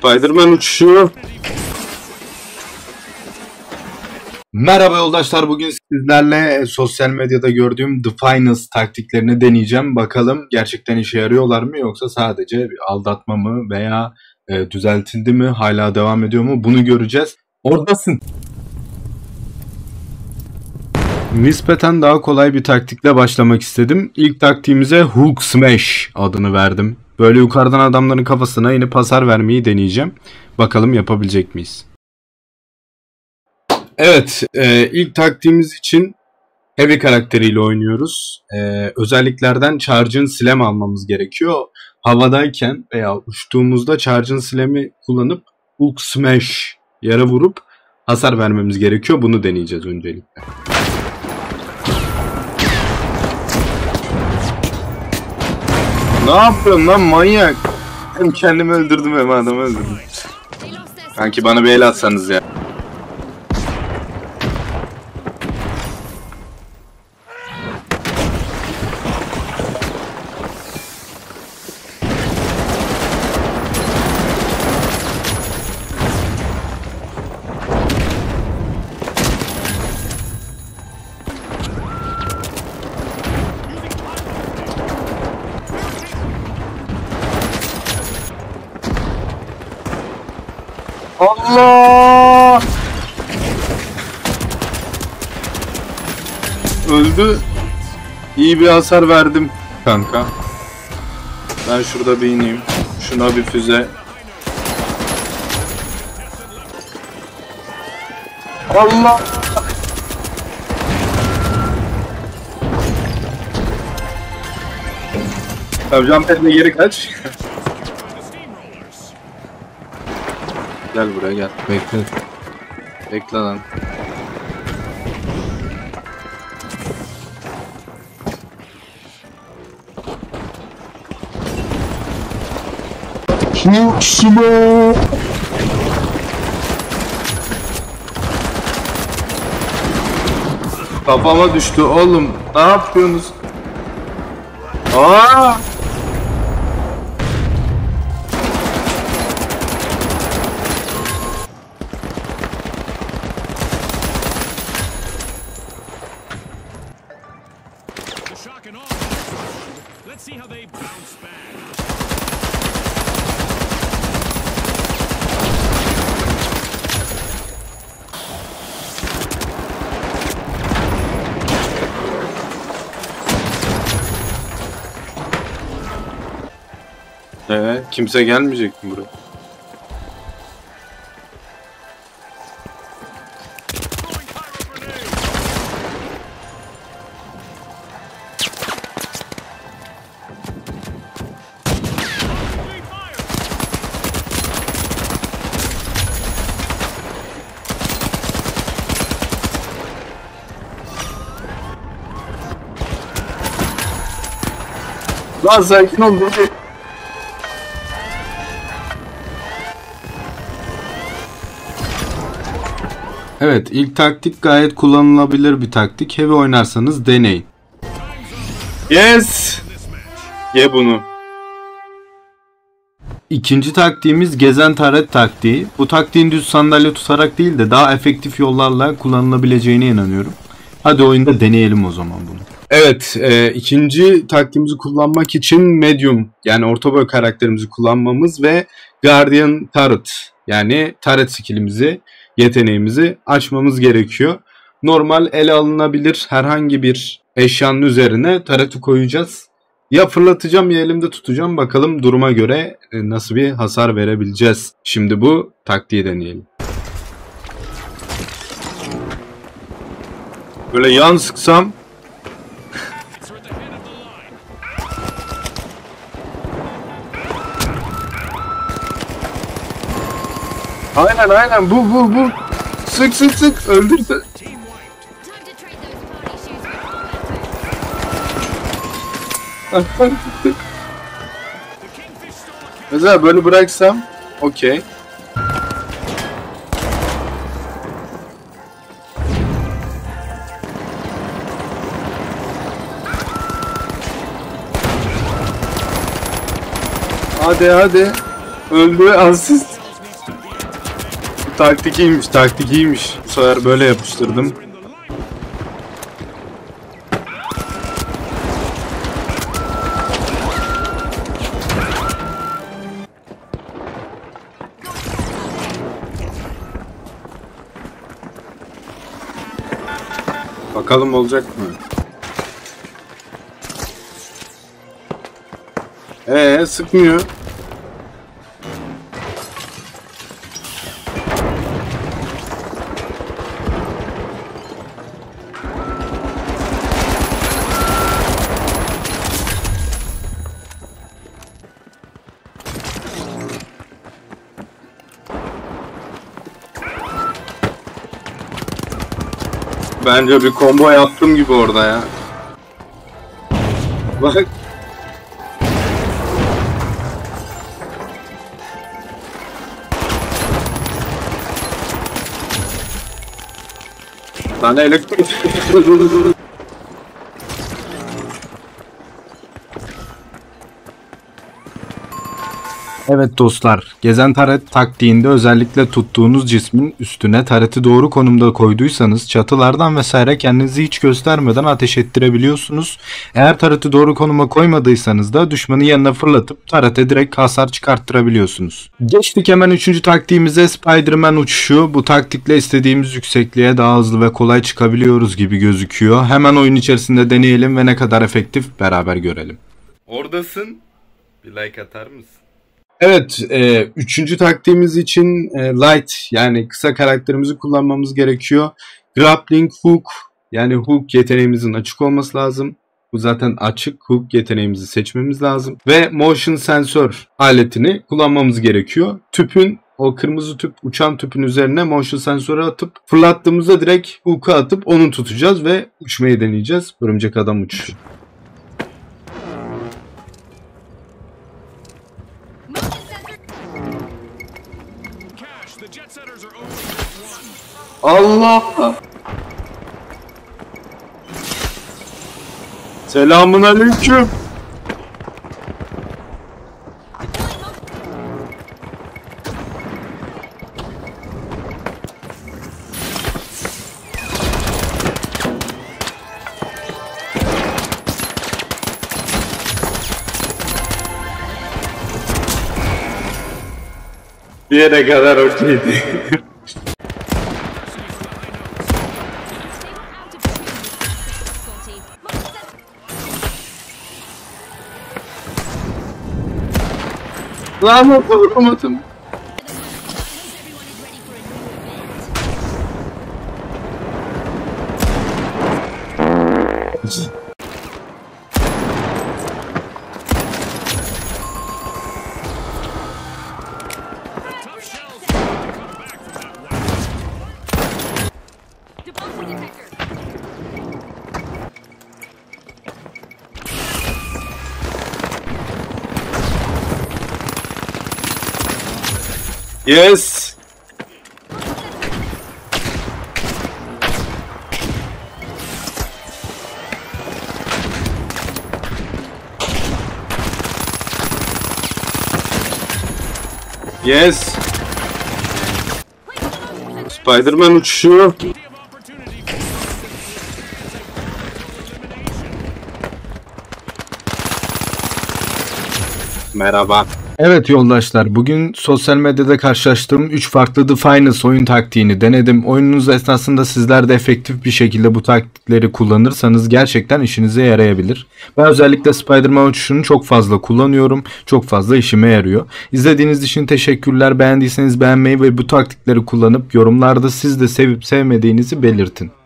Spider-Man uçuşu. Merhaba yoldaşlar, bugün sizlerle sosyal medyada gördüğüm The Finals taktiklerini deneyeceğim. Bakalım gerçekten işe yarıyorlar mı, yoksa sadece bir aldatma mı veya düzeltildi mi, hala devam ediyor mu, bunu göreceğiz. Oradasın. Nispeten daha kolay bir taktikle başlamak istedim. İlk taktiğimize Hook Smash adını verdim. Böyle yukarıdan adamların kafasına inip hasar vermeyi deneyeceğim. Bakalım yapabilecek miyiz? Evet, ilk taktiğimiz için Heavy karakteriyle oynuyoruz. Özelliklerden Charging Slam almamız gerekiyor. Havadayken veya uçtuğumuzda Charging Slam'i kullanıp Hulk Smash yara vurup hasar vermemiz gerekiyor. Bunu deneyeceğiz öncelikle. Ne yapıyorsun lan manyak? Hem kendimi öldürdüm hem adamı öldürdüm. Sanki bana bir el atsanız ya. Allah! Öldü. İyi bir hasar verdim kanka. Ben şurada bir ineyim. Şuna bir füze. Allah! Tabii jumper'le geri kaç. Gel buraya gel. Bekle. Bekle lan. Hulk Smash. Kafama düştü oğlum. Ne yapıyorsunuz? Aa! Kimse gelmeyecek mi buraya? Lan sakin ol dedi. Evet, ilk taktik gayet kullanılabilir bir taktik. Heavy oynarsanız deneyin. Yes! Ye bunu. İkinci taktiğimiz Gezen Taret taktiği. Bu taktiğin düz sandalye tutarak değil de daha efektif yollarla kullanılabileceğine inanıyorum. Hadi oyunda deneyelim o zaman bunu. Evet, ikinci taktiğimizi kullanmak için medium, yani orta boy karakterimizi kullanmamız ve Guardian Tarot, yani Taret skillimizi, yeteneğimizi açmamız gerekiyor. Normal ele alınabilir herhangi bir eşyanın üzerine tareti koyacağız. Ya fırlatacağım ya elimde tutacağım. Bakalım duruma göre nasıl bir hasar verebileceğiz. Şimdi bu taktiği deneyelim. Böyle yan sıksam. Aynen aynen, bu sık öldürse. Mesela böyle bıraksam okey. Hadi öldü, asist. taktik iyiymiş, taktik iyiymiş. Bu sefer böyle yapıştırdım. Bakalım olacak mı? Sıkmıyor. Bence bir combo yaptım gibi orada ya. Bak. Tane elektrik. Evet dostlar, Gezen Taret taktiğinde özellikle tuttuğunuz cismin üstüne tareti doğru konumda koyduysanız çatılardan vesaire kendinizi hiç göstermeden ateş ettirebiliyorsunuz. Eğer tareti doğru konuma koymadıysanız da düşmanı yanına fırlatıp tarete direkt hasar çıkarttırabiliyorsunuz. Geçtik hemen 3. taktiğimize, Spider-Man uçuşu. Bu taktikle istediğimiz yüksekliğe daha hızlı ve kolay çıkabiliyoruz gibi gözüküyor. Hemen oyun içerisinde deneyelim ve ne kadar efektif beraber görelim. Oradasın, bir like atar mısın? Evet, 3. taktiğimiz için light, yani kısa karakterimizi kullanmamız gerekiyor. Grappling hook, yani hook yeteneğimizin açık olması lazım. Bu zaten açık, hook yeteneğimizi seçmemiz lazım. Ve motion sensör aletini kullanmamız gerekiyor. Tüpün, o kırmızı tüp, uçan tüpün üzerine motion sensörü atıp fırlattığımızda direkt hook'a atıp onu tutacağız ve uçmayı deneyeceğiz. Örümcek adam uçuşu. Allah! Selamun aleyküm. Bir yere kadar okeydi. Lan vuramadım. Yes. Yes. Spider-Man uçuşuyor. Merhaba. Evet yoldaşlar, bugün sosyal medyada karşılaştığım 3 farklı The Finals oyun taktiğini denedim. Oyununuz esnasında sizler de efektif bir şekilde bu taktikleri kullanırsanız gerçekten işinize yarayabilir. Ben özellikle Spider-Man uçuşunu çok fazla kullanıyorum. Çok fazla işime yarıyor. İzlediğiniz için teşekkürler. Beğendiyseniz beğenmeyi ve bu taktikleri kullanıp yorumlarda siz de sevip sevmediğinizi belirtin.